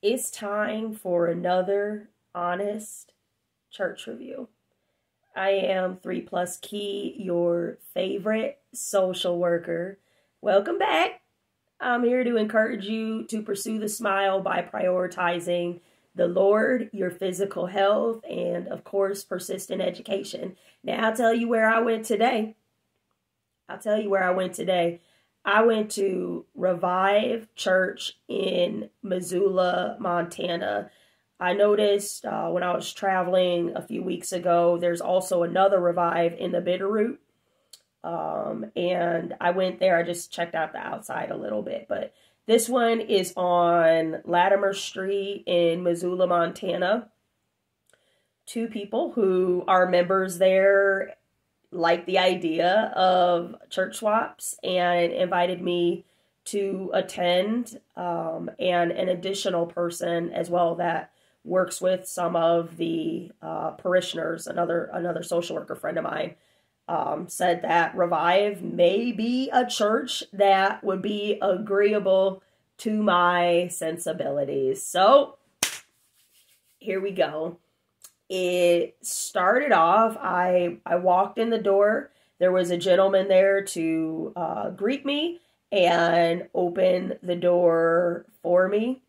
It's time for another honest church review. I am ThreePlusKei, your favorite social worker. Welcome back. I'm here to encourage you to pursue the smile by prioritizing the Lord, your physical health, and of course, persistent education. Now, I'll tell you where I went today. I went to Revive Church in Missoula, Montana. I noticed when I was traveling a few weeks ago, there's also another Revive in the Bitterroot. And I went there. I just checked out the outside a little bit, but this one is on Latimer Street in Missoula, Montana. Two people who are members there like the idea of church swaps and invited me to attend, and an additional person as well that works with some of the parishioners. Another social worker friend of mine said that Revive may be a church that would be agreeable to my sensibilities. So here we go. It started off, I walked in the door. There was a gentleman there to greet me and open the door for me.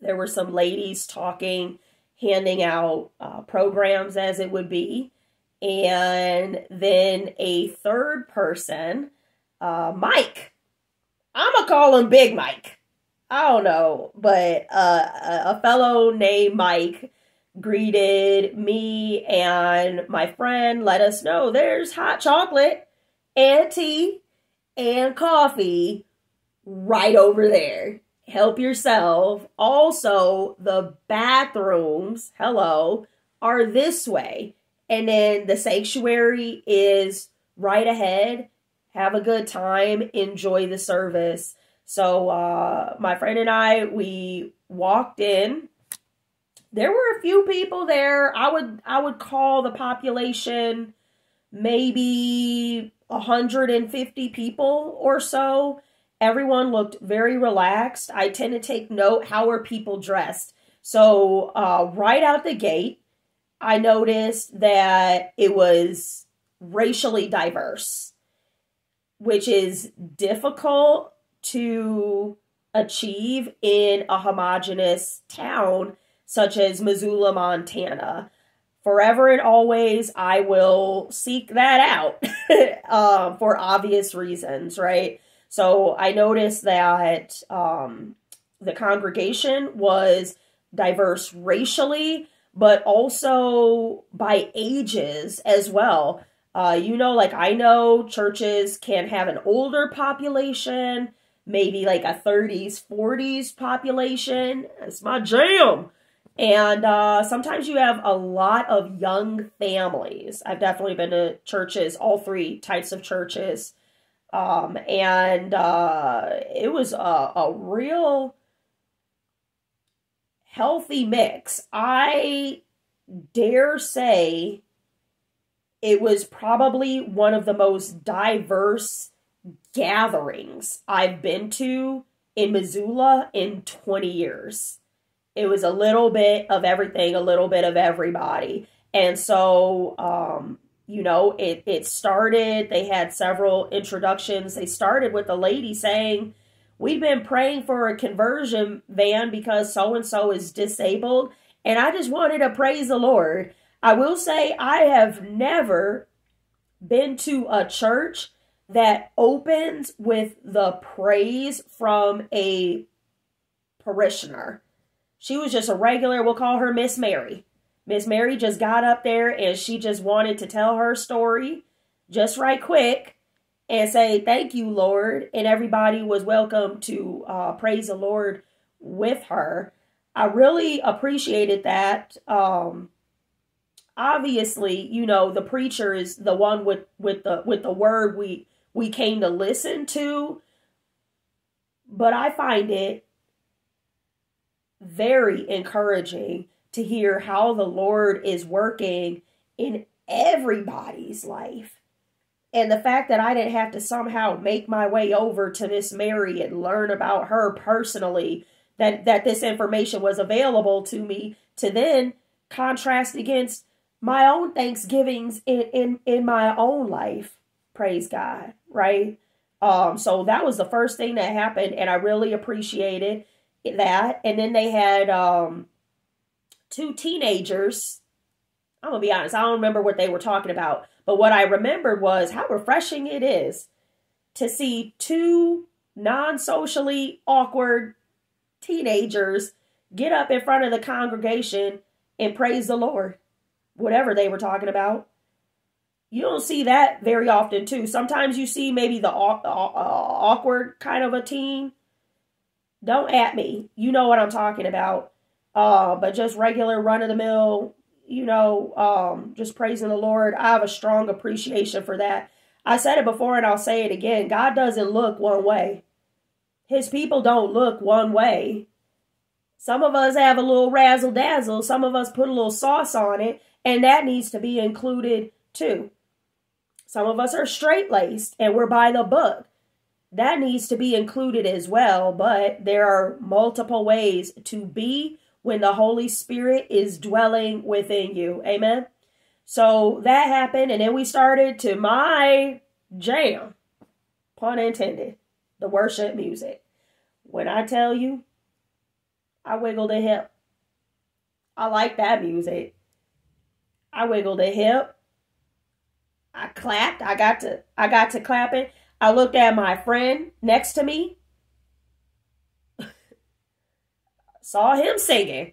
There were some ladies talking, handing out programs as it would be. And then a third person, Mike. I'm going to call him Big Mike. I don't know, but a fellow named Mike greeted me and my friend, let us know there's hot chocolate and tea and coffee right over there. Help yourself. Also, the bathrooms, hello, are this way. And then the sanctuary is right ahead. Have a good time. Enjoy the service. So my friend and I, we walked in. There were a few people there. I would call the population maybe 150 people or so. Everyone looked very relaxed. I tend to take note, how are people dressed? So right out the gate, I noticed that it was racially diverse, which is difficult to achieve in a homogeneous town such as Missoula, Montana. Forever and always, I will seek that out for obvious reasons, right? So I noticed that the congregation was diverse racially, but also by ages as well. You know, like I know churches can have an older population, maybe like a 30s, 40s population. That's my jam. And sometimes you have a lot of young families. I've definitely been to churches, all three types of churches. It was a real healthy mix. I dare say it was probably one of the most diverse gatherings I've been to in Missoula in 20 years. It was a little bit of everything, a little bit of everybody. And so, you know, it started, they had several introductions. They started with a lady saying, "We've been praying for a conversion van because so-and-so is disabled, and I just wanted to praise the Lord." I will say I have never been to a church that opens with the praise from a parishioner. She was just a regular, we'll call her Miss Mary. Miss Mary just got up there and she just wanted to tell her story just right quick and say, "Thank you, Lord." And everybody was welcome to praise the Lord with her. I really appreciated that. Obviously, you know, the preacher is the one with the word we came to listen to. But I find it very encouraging to hear how the Lord is working in everybody's life. And the fact that I didn't have to somehow make my way over to Miss Mary and learn about her personally, that this information was available to me, to then contrast against my own thanksgivings in my own life. Praise God, right? So that was the first thing that happened, and I really appreciated that. And then they had two teenagers. I'm going to be honest, I don't remember what they were talking about, but what I remembered was how refreshing it is to see two non-socially awkward teenagers get up in front of the congregation and praise the Lord, whatever they were talking about. You don't see that very often, too. Sometimes you see maybe the awkward kind of a teen. Don't at me. You know what I'm talking about. But just regular run-of-the-mill, you know, just praising the Lord. I have a strong appreciation for that. I said it before and I'll say it again. God doesn't look one way. His people don't look one way. Some of us have a little razzle-dazzle. Some of us put a little sauce on it, and that needs to be included, too. Some of us are straight-laced and we're by the book. That needs to be included as well, but there are multiple ways to be when the Holy Spirit is dwelling within you. Amen? So that happened, and then we started to my jam, pun intended, the worship music. When I tell you, I wiggled a hip. I like that music. I wiggled a hip. I clapped. I got to clapping. I looked at my friend next to me. Saw him singing.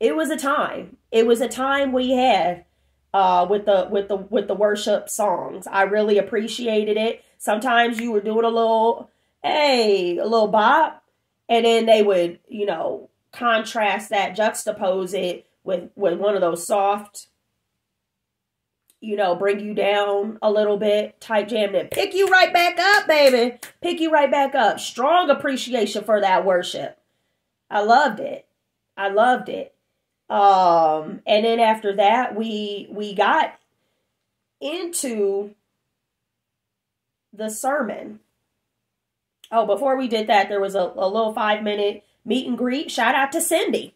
It was a time. It was a time we had with the worship songs. I really appreciated it. Sometimes you were doing a little bop, and then they would, you know, contrast that, juxtapose it with one of those soft, you know, bring you down a little bit type jam, then pick you right back up, baby. Pick you right back up. Strong appreciation for that worship. I loved it. I loved it. And then after that, we got into the sermon. Oh, before we did that, there was a little 5-minute meet and greet. Shout out to Cindy.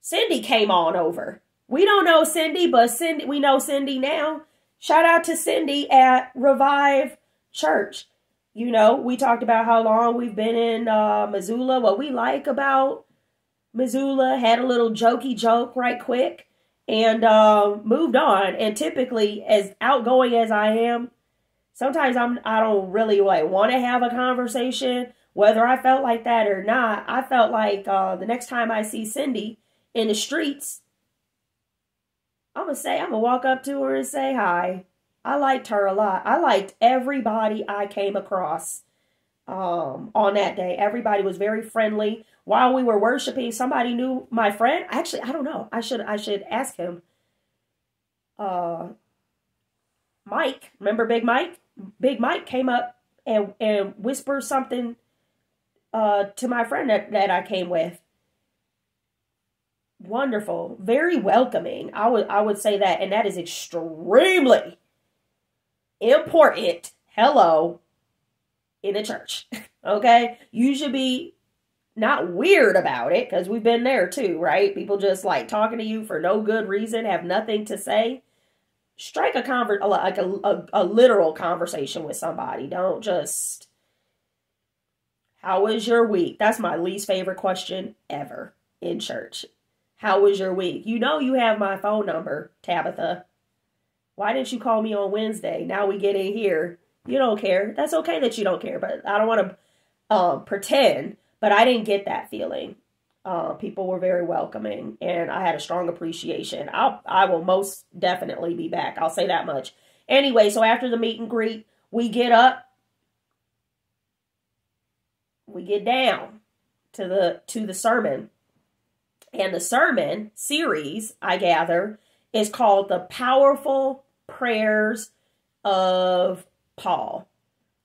Cindy came on over. We don't know Cindy, but Cindy, we know Cindy now. Shout out to Cindy at Revive Church. You know, we talked about how long we've been in Missoula, what we like about Missoula, had a little jokey joke right quick, and moved on. And typically, as outgoing as I am, sometimes I don't really want to have a conversation, whether I felt like that or not. I felt like the next time I see Cindy in the streets, I'm going to walk up to her and say hi. I liked her a lot. I liked everybody I came across on that day. Everybody was very friendly. While we were worshiping, somebody knew my friend. Actually, I don't know. I should ask him. Mike, remember Big Mike? Big Mike came up and whispered something to my friend that I came with. Wonderful. Very welcoming. I would say that, and that is extremely important. Hello. In a church. Okay? You should be not weird about it, because we've been there too, right? People just like talking to you for no good reason, have nothing to say. Strike a literal conversation with somebody. Don't just, how was your week? That's my least favorite question ever in church. How was your week? You know you have my phone number, Tabitha. Why didn't you call me on Wednesday? Now we get in here. You don't care. That's okay that you don't care, but I don't want to pretend. But I didn't get that feeling. People were very welcoming, and I had a strong appreciation. I will most definitely be back. I'll say that much. Anyway, so after the meet and greet, we get up, we get down to the sermon, and the sermon series, I gather, is called "The Powerful Prayers of Paul."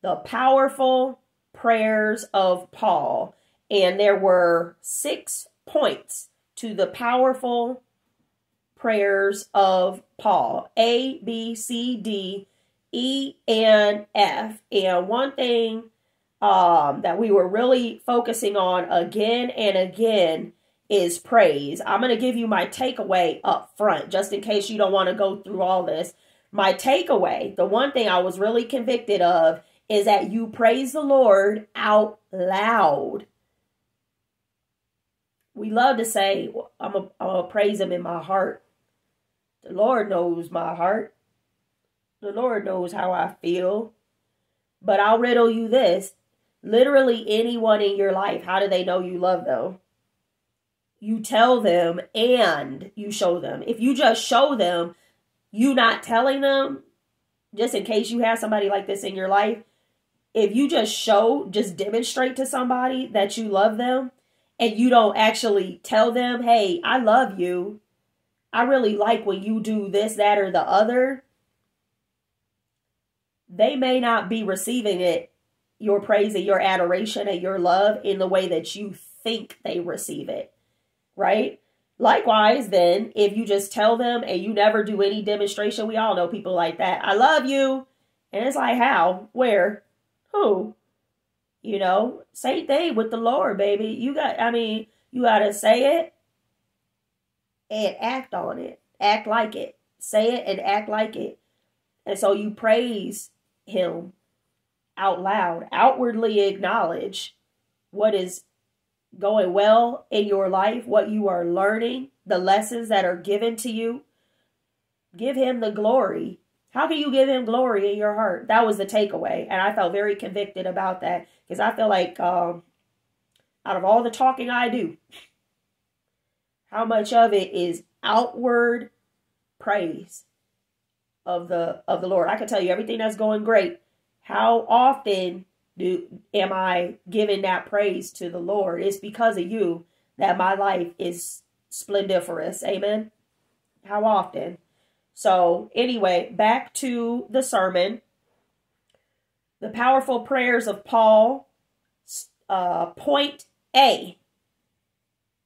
The Powerful Prayers of Paul. And there were 6 points to the powerful prayers of Paul. A, B, C, D, E, and F. And one thing that we were really focusing on again and again is praise. I'm going to give you my takeaway up front, just in case you don't want to go through all this. My takeaway, the one thing I was really convicted of, is that you praise the Lord out loud. We love to say, I'm going to praise him in my heart. The Lord knows my heart. The Lord knows how I feel. But I'll riddle you this. Literally anyone in your life, how do they know you love them? You tell them and you show them. If you just show them, you not telling them, just in case you have somebody like this in your life, if you just show, just demonstrate to somebody that you love them, and you don't actually tell them, hey, I love you. I really like when you do this, that, or the other. They may not be receiving it, your praise and your adoration and your love, in the way that you think they receive it, right? Likewise, then, if you just tell them and you never do any demonstration, we all know people like that. I love you. And it's like, how? Where? Who? You know, same thing with the Lord, baby. You gotta say it and act on it. Act like it. Say it and act like it. And so you praise him out loud. Outwardly acknowledge what is going well in your life, what you are learning, the lessons that are given to you. Give him the glory. How can you give him glory in your heart? That was the takeaway. And I felt very convicted about that, because I feel like out of all the talking I do, how much of it is outward praise of the Lord? I can tell you everything that's going great. How often am I giving that praise to the Lord? It's because of you that my life is splendiferous. Amen. How often? So anyway, back to the sermon. The powerful prayers of Paul. Point A.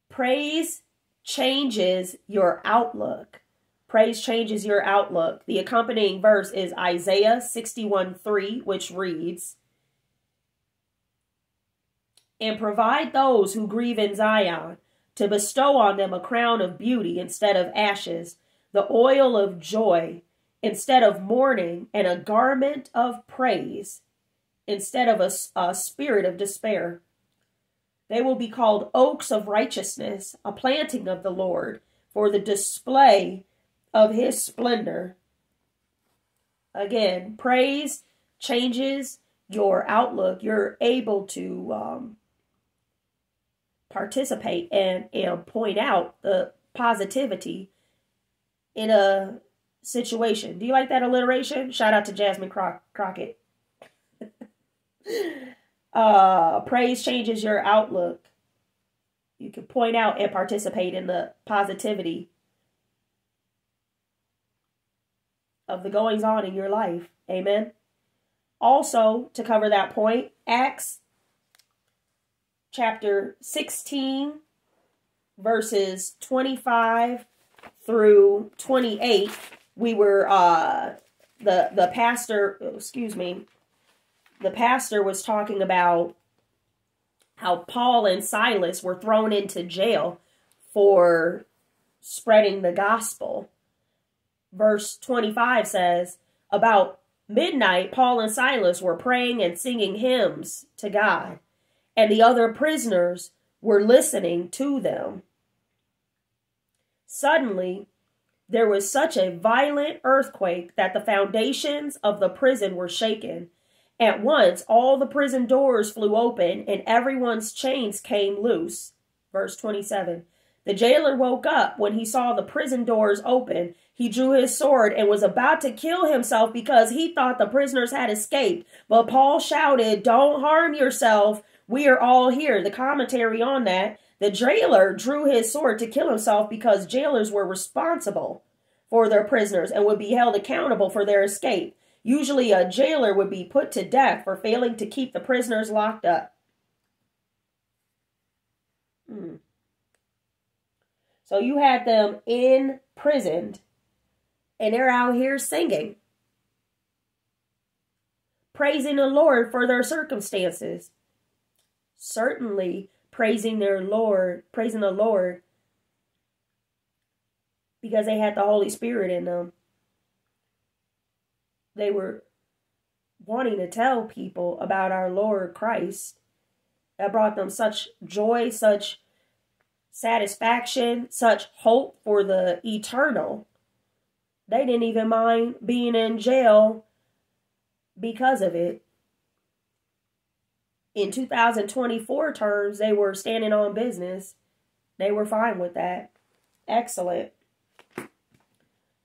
Praise changes your outlook. Praise changes your outlook. The accompanying verse is Isaiah 61:3, which reads, and provide those who grieve in Zion to bestow on them a crown of beauty instead of ashes, the oil of joy instead of mourning, and a garment of praise instead of a spirit of despair. They will be called oaks of righteousness, a planting of the Lord for the display of his splendor. Again, praise changes your outlook. You're able to participate and point out the positivity in a situation. Do you like that alliteration? Shout out to Jasmine Crockett. Praise changes your outlook. You can point out and participate in the positivity of the goings on in your life. Amen. Also, to cover that point, Acts chapter 16, verses 25 through 28, we were, the pastor was talking about how Paul and Silas were thrown into jail for spreading the gospel. Verse 25 says, about midnight, Paul and Silas were praying and singing hymns to God, and the other prisoners were listening to them. Suddenly, there was such a violent earthquake that the foundations of the prison were shaken. At once, all the prison doors flew open and everyone's chains came loose. Verse 27. The jailer woke up when he saw the prison doors open. He drew his sword and was about to kill himself because he thought the prisoners had escaped. But Paul shouted, "Don't harm yourself. We are all here." The commentary on that, the jailer drew his sword to kill himself because jailers were responsible for their prisoners and would be held accountable for their escape. Usually a jailer would be put to death for failing to keep the prisoners locked up. So you had them imprisoned. And they're out here singing. praising the Lord for their circumstances. Certainly praising the Lord because they had the Holy Spirit in them. They were wanting to tell people about our Lord Christ. That brought them such joy, such satisfaction, such hope for the eternal. They didn't even mind being in jail because of it. In 2024 terms, they were standing on business. They were fine with that. Excellent.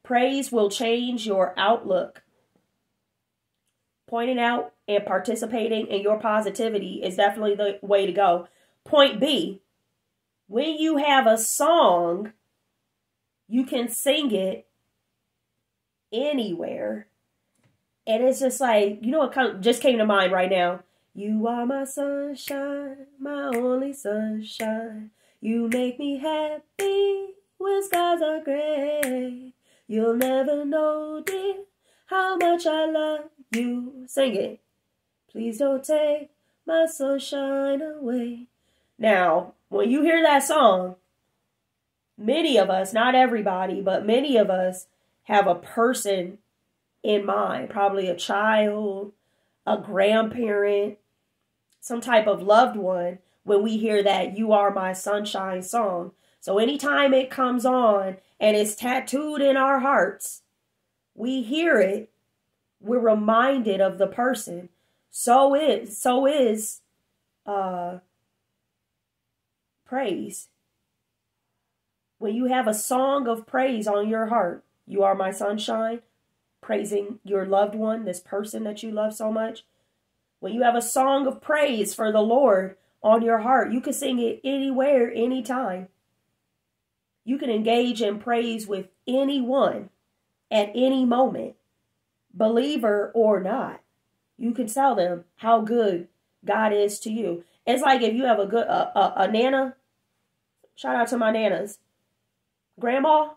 Praise will change your outlook. Pointing out and participating in your positivity is definitely the way to go. Point B, when you have a song, you can sing it anywhere. And it's just like, you know what just came to mind right now? You are my sunshine, my only sunshine. You make me happy when skies are gray. You'll never know, dear, how much I love you. Sing it. Please don't take my sunshine away. Now, when you hear that song, many of us, not everybody, but many of us have a person in mind. Probably a child, a grandparent, some type of loved one, when we hear that You Are My Sunshine song. So anytime it comes on and it's tattooed in our hearts, we hear it, we're reminded of the person. So is praise. When you have a song of praise on your heart, You Are My Sunshine, praising your loved one, this person that you love so much. When you have a song of praise for the Lord on your heart, you can sing it anywhere, anytime. You can engage in praise with anyone at any moment, believer or not. You can tell them how good God is to you. It's like if you have a good a nana. Shout out to my nanas, grandma,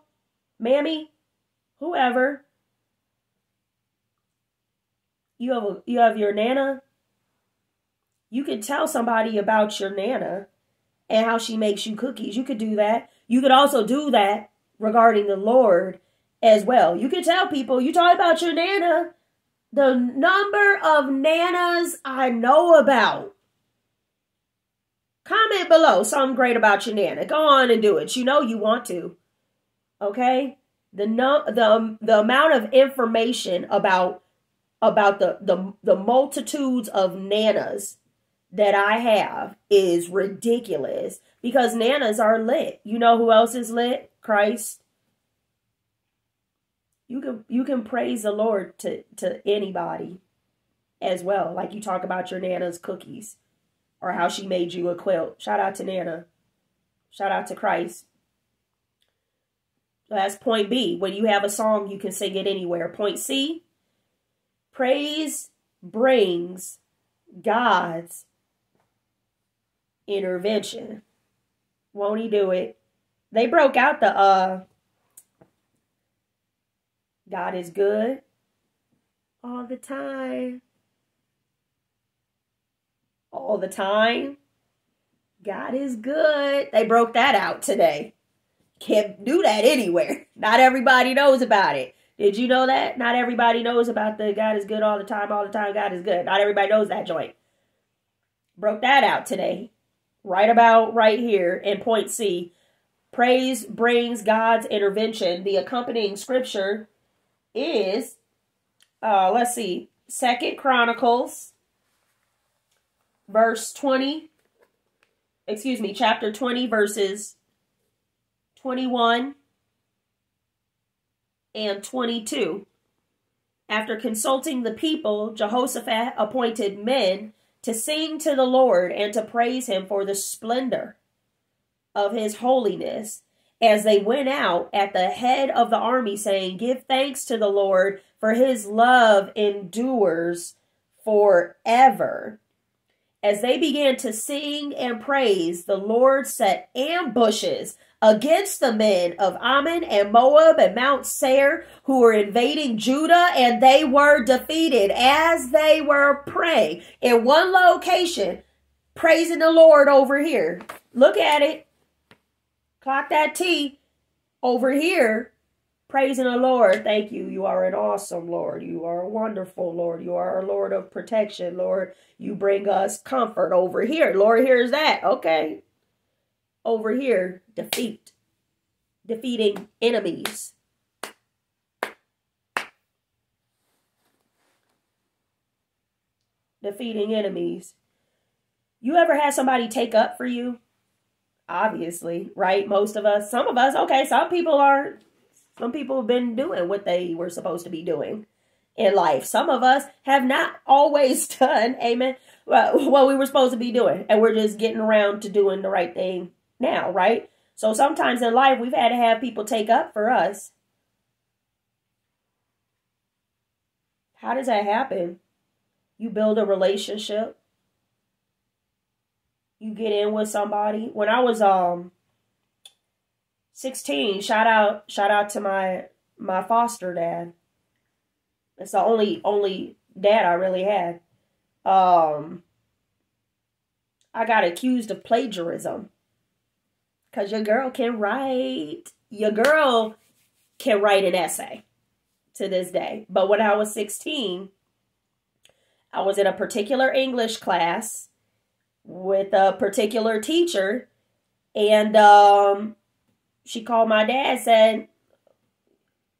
mammy, whoever. You have your nana. You could tell somebody about your nana and how she makes you cookies. You could do that. You could also do that regarding the Lord as well. You could tell people, you talk about your nana. The number of nanas I know about. Comment below something great about your nana. Go on and do it. You know you want to. Okay? The amount of information about the multitudes of nanas that I have is ridiculous, because nanas are lit. You know who else is lit? Christ. You can praise the Lord to anybody as well. Like you talk about your nana's cookies or how she made you a quilt. Shout out to Nana. Shout out to Christ. That's point B. When you have a song, you can sing it anywhere. Point C. Praise brings God's intervention. Won't he do it? They broke out the God is good all the time. All the time. God is good. They broke that out today. Can't do that anywhere. Not everybody knows about it. Did you know that? Not everybody knows about the God is good all the time, God is good. Not everybody knows that joint. Broke that out today. Right about right here in point C. Praise brings God's intervention. The accompanying scripture is, 2 Chronicles, chapter 20, verses 21 and 22. After consulting the people, Jehoshaphat appointed men to sing to the Lord and to praise him for the splendor of his holiness, as they went out at the head of the army, saying, "Give thanks to the Lord, for his love endures forever." As they began to sing and praise, the Lord set ambushes against the men of Ammon and Moab and Mount Seir, who were invading Judah, and they were defeated. As they were praying in one location, praising the Lord over here. Look at it. Clock that T over here. Praising the Lord. Thank you. You are an awesome Lord. You are a wonderful Lord. You are a Lord of protection, Lord. You bring us comfort over here. Lord, here's that. Okay. Over here, defeat. Defeating enemies. Defeating enemies. You ever had somebody take up for you? Obviously, right? Most of us. Some of us. Okay, some people are... Some people have been doing what they were supposed to be doing in life. Some of us have not always done, amen, what we were supposed to be doing. And we're just getting around to doing the right thing now, right? So sometimes in life, we've had to have people take up for us. How does that happen? You build a relationship. You get in with somebody. When I was, 16, shout out to my foster dad. It's the only dad I really had. I got accused of plagiarism. 'Cause your girl can write. Your girl can write an essay to this day. But when I was 16, I was in a particular English class with a particular teacher, and she called my dad, said,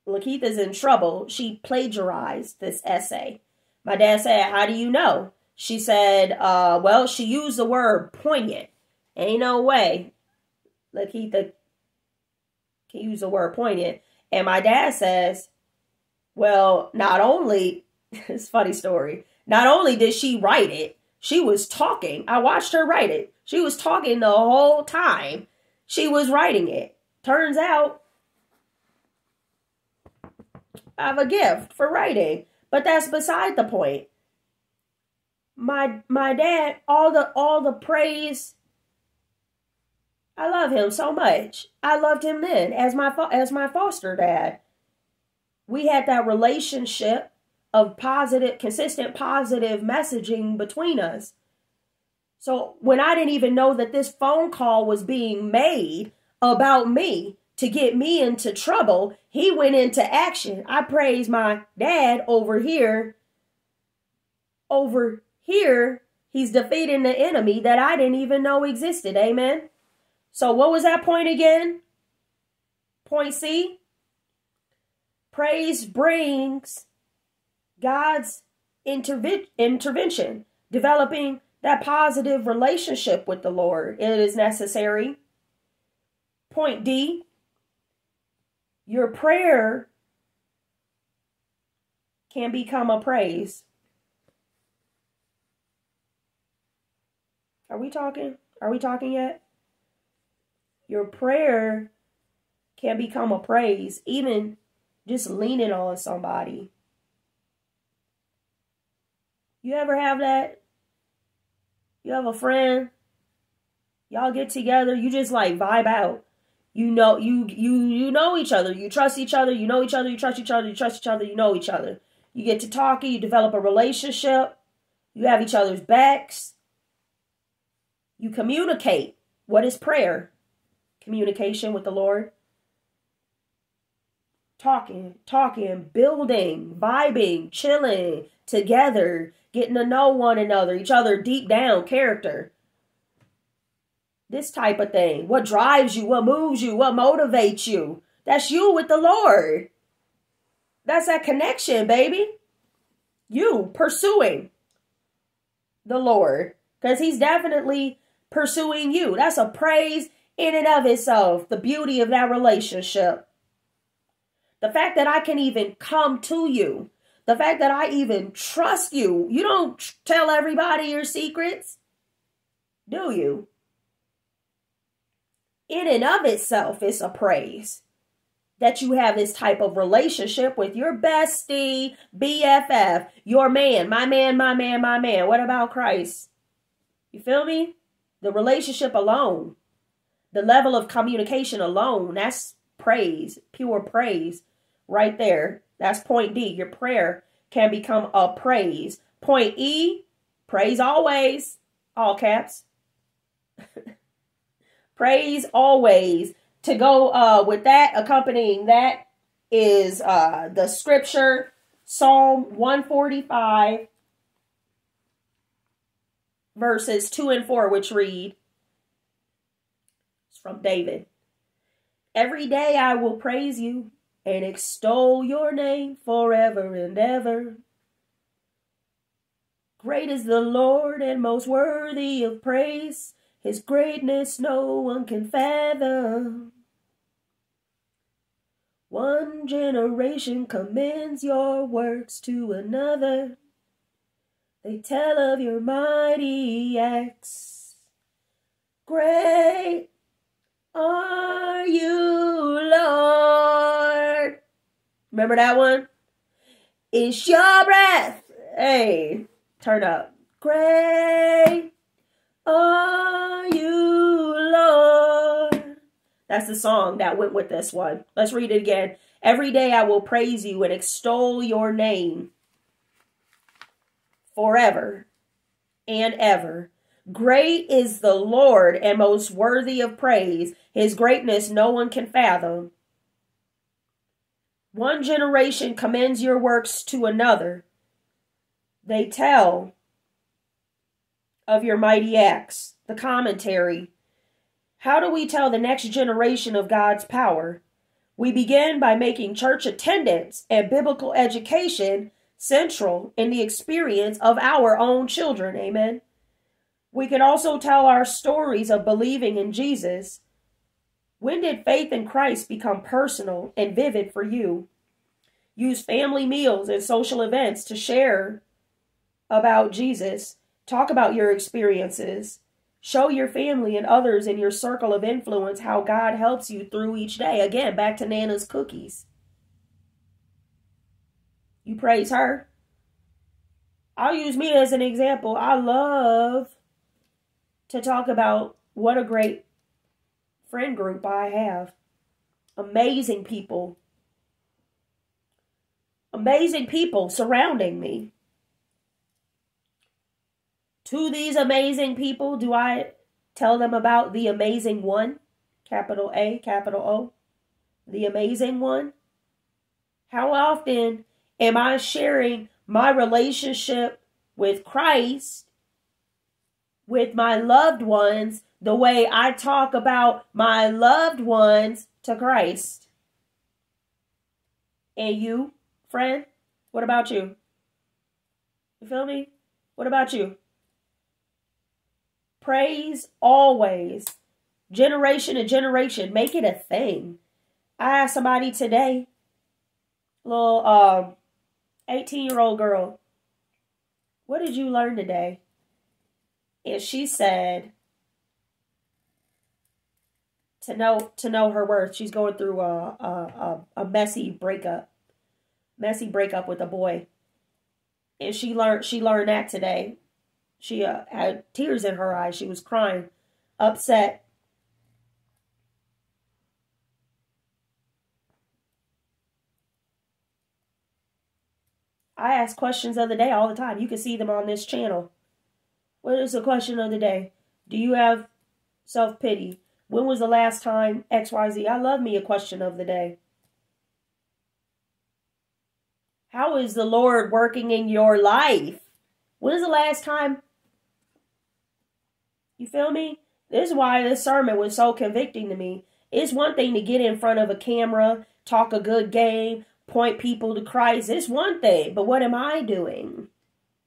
Lakeith is in trouble. She plagiarized this essay. My dad said, how do you know? She said, well, she used the word poignant. Ain't no way Lakeith can use the word poignant. And my dad says, well, not only, it's a funny story, not only did she write it, she was talking. I watched her write it. She was talking the whole time she was writing it. Turns out, I have a gift for writing, but that's beside the point. My dad, all the praise. I love him so much. I loved him then as my foster dad. We had that relationship of positive, consistent, positive messaging between us. So when I didn't even know that this phone call was being made about me to get me into trouble, he went into action. I praise my dad over here. Over here, he's defeating the enemy that I didn't even know existed. Amen. So what was that point again? Point C. Praise brings God's intervention. Developing that positive relationship with the Lord, it is necessary. Point D, your prayer can become a praise. Are we talking? Are we talking yet? Your prayer can become a praise, even just leaning on somebody. You ever have that? You have a friend, y'all get together, you just like vibe out. You know, you know each other. You trust each other. You know each other. You trust each other. You trust each other. You know each other. You get to talking. You develop a relationship. You have each other's backs. You communicate. What is prayer? Communication with the Lord. Talking, building, vibing, chilling together, getting to know one another, each other deep down, character. This type of thing. What drives you? What moves you? What motivates you? That's you with the Lord. That's that connection, baby. You pursuing the Lord. Because he's definitely pursuing you. That's a praise in and of itself. The beauty of that relationship. The fact that I can even come to you. The fact that I even trust you. You don't tell everybody your secrets, do you? In and of itself, it's a praise that you have this type of relationship with your bestie, BFF, your man, my man, my man, my man. What about Christ? You feel me? The relationship alone, the level of communication alone, that's praise, pure praise right there. That's point D. Your prayer can become a praise. Point E, praise always, all caps. Praise always. To go with that, accompanying that is the scripture, Psalm 145, verses 2 and 4, which read, it's from David. Every day I will praise you and extol your name forever and ever. Great is the Lord and most worthy of praise. His greatness no one can fathom. One generation commends your works to another. They tell of your mighty acts. Great are you, Lord. Remember that one? It's your breath. Hey, turn up. Great are you, Lord. That's the song that went with this one. Let's read it again. Every day I will praise you and extol your name forever and ever. Great is the Lord and most worthy of praise. His greatness no one can fathom. One generation commends your works to another. They tell of your mighty acts. The commentary. How do we tell the next generation of God's power? We begin by making church attendance and biblical education central in the experience of our own children. Amen. We can also tell our stories of believing in Jesus. When did faith in Christ become personal and vivid for you? Use family meals and social events to share about Jesus. Talk about your experiences. Show your family and others in your circle of influence how God helps you through each day. Again, back to Nana's cookies. You praise her. I'll use me as an example. I love to talk about what a great friend group I have. Amazing people. Amazing people surrounding me. To these amazing people, do I tell them about the amazing one? Capital A, capital O. The amazing one. How often am I sharing my relationship with Christ with my loved ones the way I talk about my loved ones to Christ? And you, friend, what about you? You feel me? What about you? Praise always, generation to generation. Make it a thing. I asked somebody today, little 18-year-old girl, what did you learn today? And she said, to know her worth. She's going through a messy breakup with a boy, and she learned that today. She had tears in her eyes. She was crying, upset. I ask questions of the day all the time. You can see them on this channel. What is the question of the day? Do you have self-pity? When was the last time XYZ? I love me a question of the day. How is the Lord working in your life? When is the last time? You feel me? This is why this sermon was so convicting to me. It's one thing to get in front of a camera, talk a good game, point people to Christ. It's one thing, but what am I doing?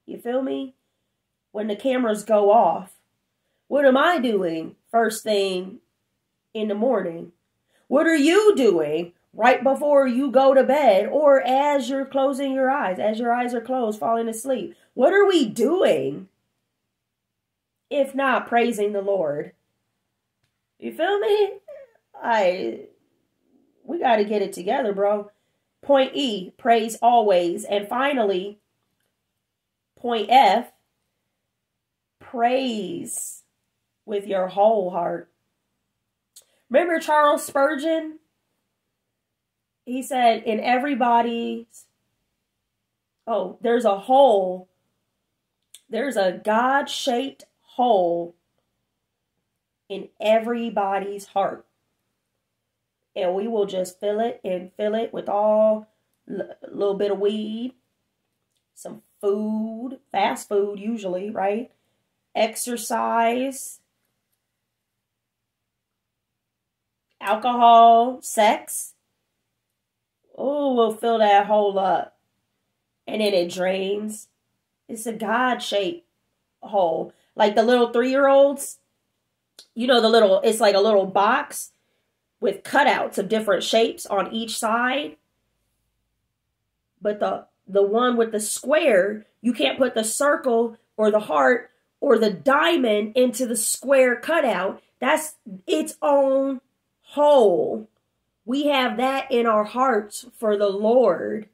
You feel me? When the cameras go off, what am I doing first thing in the morning? What are you doing right before you go to bed or as you're closing your eyes, as your eyes are closed, falling asleep? What are we doing? If not praising the Lord. You feel me? We got to get it together, bro. Point E, praise always. And finally, point F, praise with your whole heart. Remember Charles Spurgeon? He said, in everybody's, oh, there's a hole. There's a God-shaped hole in everybody's heart. And we will just fill it and fill it with all a little bit of weed, some food, fast food usually, right? Exercise, alcohol, sex. Oh, we'll fill that hole up. And then it drains. It's a God-shaped hole. Like the little 3-year-olds, you know, the little, it's like a little box with cutouts of different shapes on each side. But the one with the square, you can't put the circle or the heart or the diamond into the square cutout. That's its own hole. We have that in our hearts for the Lord.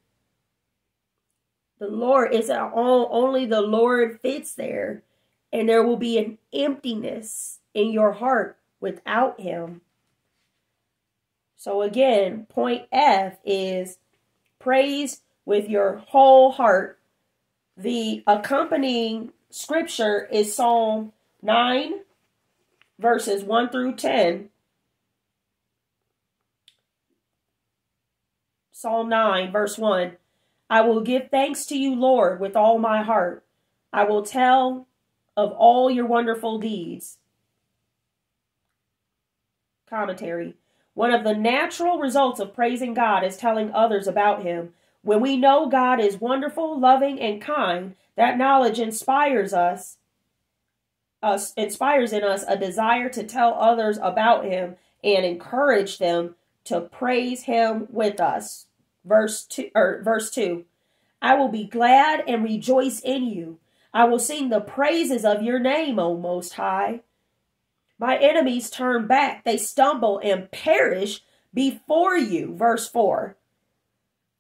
The Lord is our own, only the Lord fits there. And there will be an emptiness in your heart without him. So again, point F is praise with your whole heart. The accompanying scripture is Psalm 9, verses 1 through 10. Psalm 9, verse 1. I will give thanks to you, Lord, with all my heart. I will tell of all your wonderful deeds. Commentary. One of the natural results of praising God is telling others about him. When we know God is wonderful, loving, and kind, that knowledge inspires in us a desire to tell others about him and encourage them to praise him with us. Verse 2. I will be glad and rejoice in you. I will sing the praises of your name, O Most High. My enemies turn back. They stumble and perish before you. Verse 4.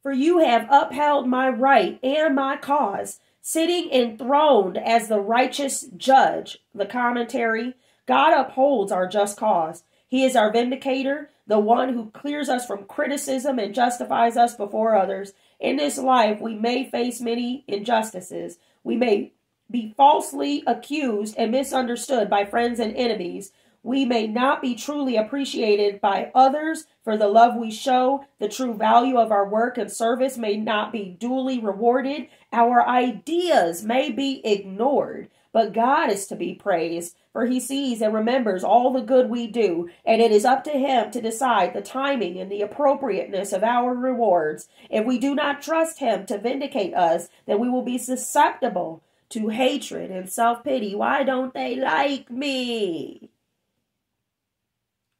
For you have upheld my right and my cause, sitting enthroned as the righteous judge. The commentary. God upholds our just cause. He is our vindicator, the one who clears us from criticism and justifies us before others. In this life, we may face many injustices. We may be falsely accused and misunderstood by friends and enemies. We may not be truly appreciated by others for the love we show. The true value of our work and service may not be duly rewarded. Our ideas may be ignored. But God is to be praised, for he sees and remembers all the good we do, and it is up to him to decide the timing and the appropriateness of our rewards. If we do not trust him to vindicate us, then we will be susceptible to hatred and self-pity. Why don't they like me?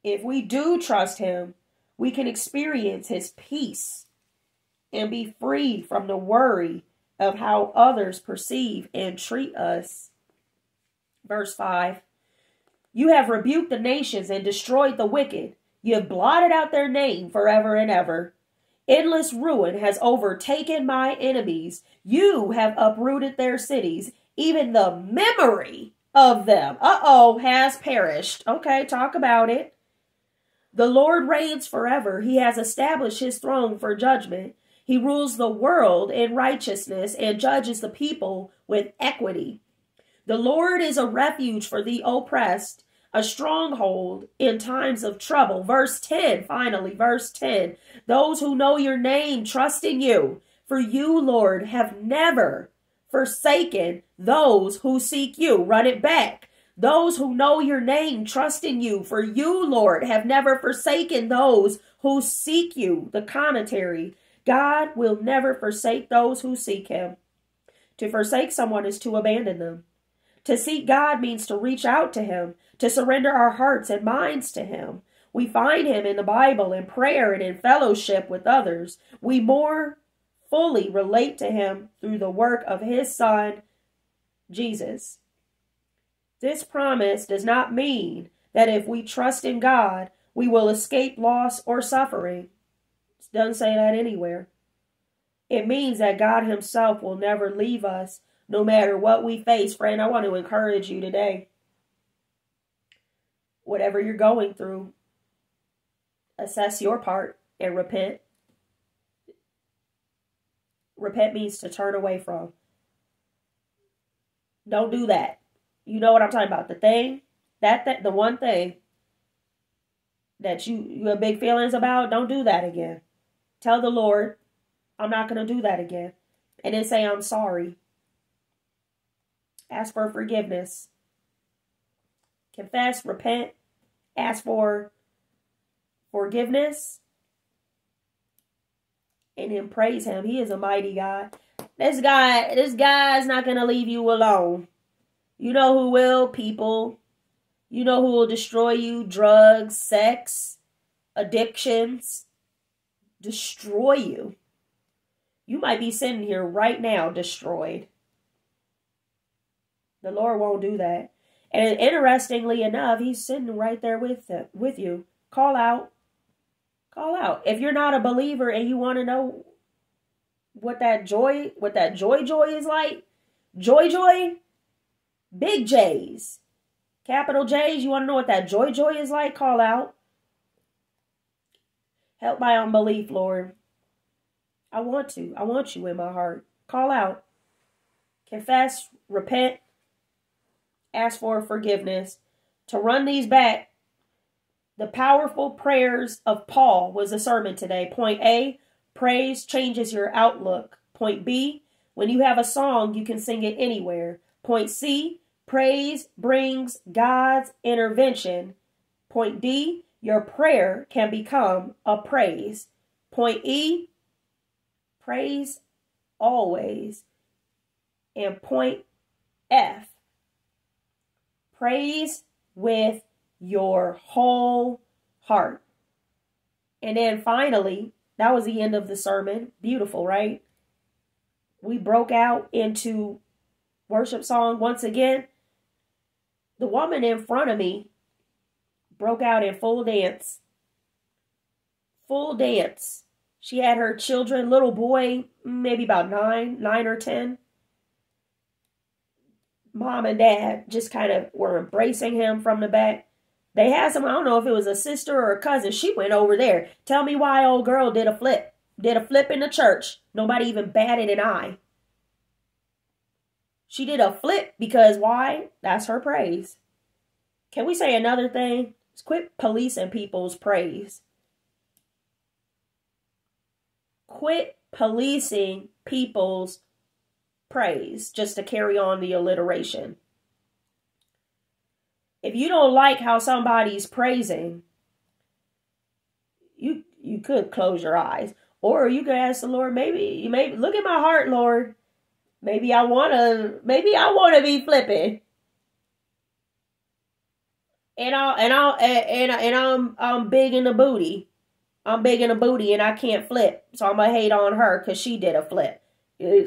If we do trust him, we can experience his peace and be free from the worry of how others perceive and treat us. Verse 5, you have rebuked the nations and destroyed the wicked. You have blotted out their name forever and ever. Endless ruin has overtaken my enemies. You have uprooted their cities. Even the memory of them, has perished. Okay, talk about it. The Lord reigns forever. He has established his throne for judgment. He rules the world in righteousness and judges the people with equity. The Lord is a refuge for the oppressed, a stronghold in times of trouble. Verse 10, finally, verse 10. Those who know your name trust in you, for you, Lord, have never forsaken those who seek you. Run it back. Those who know your name trust in you, for you, Lord, have never forsaken those who seek you. The commentary. God will never forsake those who seek him. To forsake someone is to abandon them. To seek God means to reach out to him, to surrender our hearts and minds to him. We find him in the Bible, in prayer, and in fellowship with others. We more fully relate to him through the work of his Son, Jesus. This promise does not mean that if we trust in God, we will escape loss or suffering. Doesn't say that anywhere. It means that God himself will never leave us no matter what we face. Friend, I want to encourage you today. Whatever you're going through, assess your part and repent. Repent means to turn away from. Don't do that. You know what I'm talking about. The thing, the one thing that you have big feelings about, don't do that again. Tell the Lord, I'm not going to do that again. And then say, I'm sorry. Ask for forgiveness. Confess, repent, ask for forgiveness, and then praise him. He is a mighty God. This guy is not going to leave you alone. You know who will? People. You know who will destroy you? Drugs, sex, addictions. Destroy you. You might be sitting here right now destroyed. The Lord won't do that. And interestingly enough, he's sitting right there with you. Call out. Call out. If you're not a believer and you want to know what that joy is like, joy, big J's, capital J's, you want to know what that joy is like, call out. Help my unbelief, Lord. I want you in my heart. Call out. Confess, repent, ask for forgiveness. To run these back, the powerful prayers of Paul was a sermon today. Point A, praise changes your outlook. Point B, when you have a song, you can sing it anywhere. Point C, praise brings God's intervention. Point D, your prayer can become a praise. Point E, praise always. And point F, praise with your whole heart. And then finally, that was the end of the sermon. Beautiful, right? We broke out into worship song once again. The woman in front of me broke out in full dance. Full dance. She had her children, little boy, maybe about 9 or 10. Mom and dad just kind of were embracing him from the back. They had some, I don't know if it was a sister or a cousin. She went over there. Tell me why old girl did a flip. Did a flip in the church. Nobody even batted an eye. She did a flip because why? That's her praise. Can we say another thing? Let's quit policing people's praise. Quit policing people's praise, just to carry on the alliteration. If you don't like how somebody's praising, you could close your eyes, or you could ask the Lord, maybe look at my heart, Lord. Maybe I wanna be flipping. And I'm big in the booty. I'm big in the booty and I can't flip. So I'm gonna hate on her because she did a flip.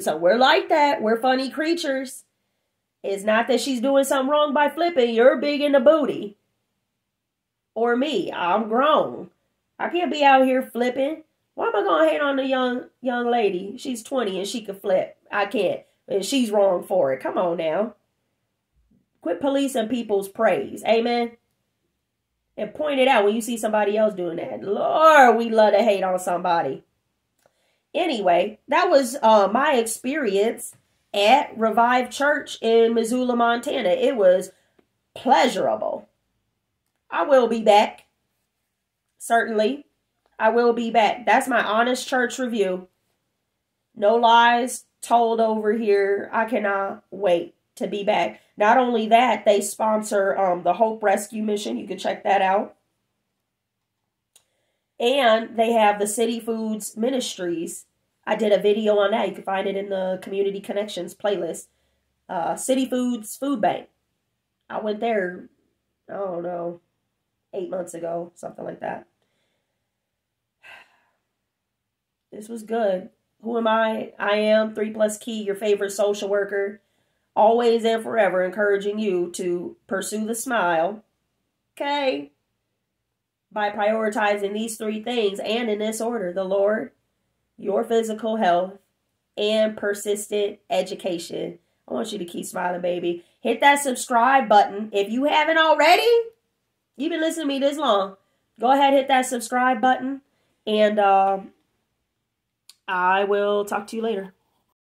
So we're like that. We're funny creatures. It's not that she's doing something wrong by flipping. You're big in the booty. Or me. I'm grown. I can't be out here flipping. Why am I going to hate on the young lady? She's 20 and she could flip. I can't. And she's wrong for it. Come on now. Quit policing people's praise. Amen. And point it out when you see somebody else doing that. Lord, we love to hate on somebody. Anyway, that was my experience at Revive Church in Missoula, Montana. It was pleasurable. I will be back. Certainly, I will be back. That's my honest church review. No lies told over here. I cannot wait to be back. Not only that, they sponsor the Hope Rescue Mission. You can check that out. And they have the City Foods Ministries. I did a video on that. You can find it in the Community Connections playlist. City Foods Food Bank. I went there, I don't know, 8 months ago, something like that. This was good. Who am I? I am ThreePlusKei, your favorite social worker. Always and forever encouraging you to pursue the smile. Okay. By prioritizing these three things, and in this order, the Lord, your physical health, and persistent education. I want you to keep smiling, baby. Hit that subscribe button. If you haven't already, you've been listening to me this long. Go ahead, hit that subscribe button, and I will talk to you later.